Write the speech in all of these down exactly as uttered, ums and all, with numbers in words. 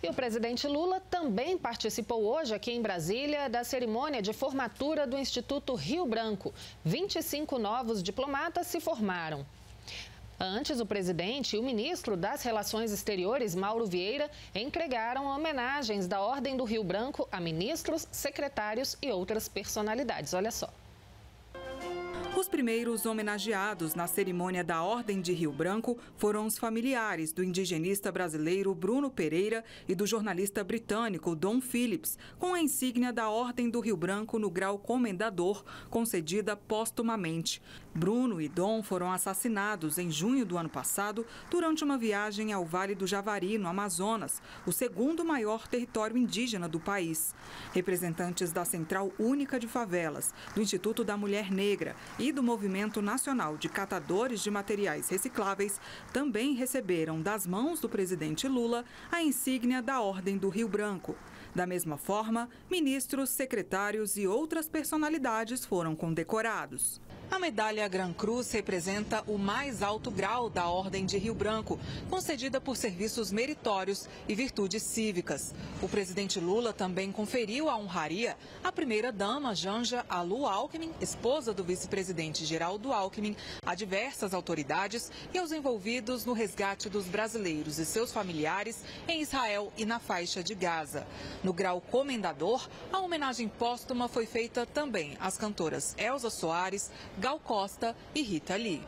E o presidente Lula também participou hoje aqui em Brasília da cerimônia de formatura do Instituto Rio Branco. vinte e cinco novos diplomatas se formaram. Antes, o presidente e o ministro das Relações Exteriores, Mauro Vieira, entregaram homenagens da Ordem do Rio Branco a ministros, secretários e outras personalidades. Olha só. Os primeiros homenageados na cerimônia da Ordem de Rio Branco foram os familiares do indigenista brasileiro Bruno Pereira e do jornalista britânico Dom Phillips, com a insígnia da Ordem do Rio Branco no grau Comendador, concedida póstumamente. Bruno e Dom foram assassinados em junho do ano passado durante uma viagem ao Vale do Javari, no Amazonas, o segundo maior território indígena do país. Representantes da Central Única de Favelas, do Instituto da Mulher Negra e e do Movimento Nacional de Catadores de Materiais Recicláveis também receberam das mãos do presidente Lula a insígnia da Ordem do Rio Branco. Da mesma forma, ministros, secretários e outras personalidades foram condecorados. A medalha Gran Cruz representa o mais alto grau da Ordem de Rio Branco, concedida por serviços meritórios e virtudes cívicas. O presidente Lula também conferiu a honraria à primeira-dama Janja Lula da Alckmin, esposa do vice-presidente Geraldo Alckmin, a diversas autoridades e aos envolvidos no resgate dos brasileiros e seus familiares em Israel e na faixa de Gaza. No grau Comendador, a homenagem póstuma foi feita também às cantoras Elza Soares, Gal Costa e Rita Lee.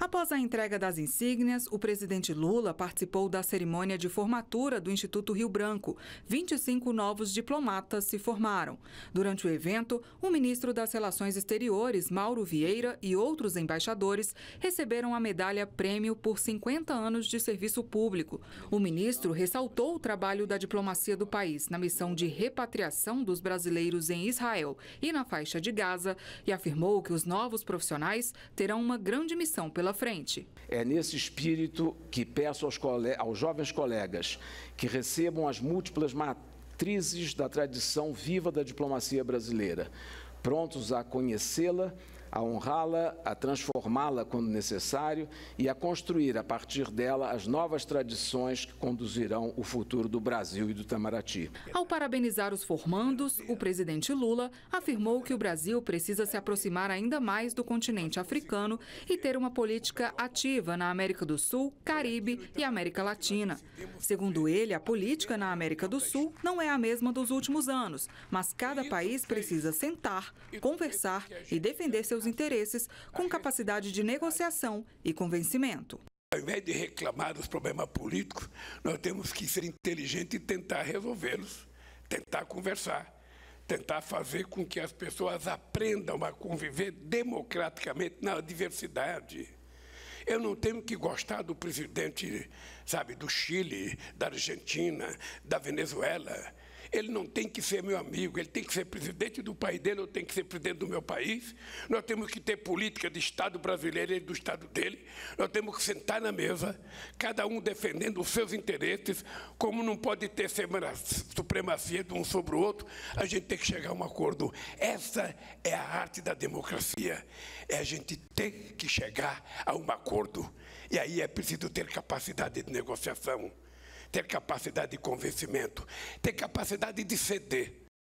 Após a entrega das insígnias, o presidente Lula participou da cerimônia de formatura do Instituto Rio Branco. vinte e cinco novos diplomatas se formaram. Durante o evento, o ministro das Relações Exteriores, Mauro Vieira, e outros embaixadores receberam a medalha Prêmio por cinquenta anos de serviço público. O ministro ressaltou o trabalho da diplomacia do país na missão de repatriação dos brasileiros em Israel e na faixa de Gaza e afirmou que os novos profissionais terão uma grande missão pela frente. É nesse espírito que peço aos, cole... aos jovens colegas que recebam as múltiplas matrizes da tradição viva da diplomacia brasileira, prontos a conhecê-la, a honrá-la, a transformá-la quando necessário e a construir a partir dela as novas tradições que conduzirão o futuro do Brasil e do Tamaraty. Ao parabenizar os formandos, o presidente Lula afirmou que o Brasil precisa se aproximar ainda mais do continente africano e ter uma política ativa na América do Sul, Caribe e América Latina. Segundo ele, a política na América do Sul não é a mesma dos últimos anos, mas cada país precisa sentar, conversar e defender seus interesses com capacidade de negociação e convencimento. Ao invés de reclamar dos problemas políticos, nós temos que ser inteligentes e tentar resolvê-los, tentar conversar, tentar fazer com que as pessoas aprendam a conviver democraticamente na diversidade. Eu não tenho que gostar do presidente, sabe, do Chile, da Argentina, da Venezuela. Ele não tem que ser meu amigo, ele tem que ser presidente do país dele, eu tenho que ser presidente do meu país. Nós temos que ter política de Estado brasileiro e do Estado dele. Nós temos que sentar na mesa, cada um defendendo os seus interesses, como não pode ter supremacia de um sobre o outro, a gente tem que chegar a um acordo. Essa é a arte da democracia, é a gente ter que chegar a um acordo. E aí é preciso ter capacidade de negociação, ter capacidade de convencimento, ter capacidade de ceder.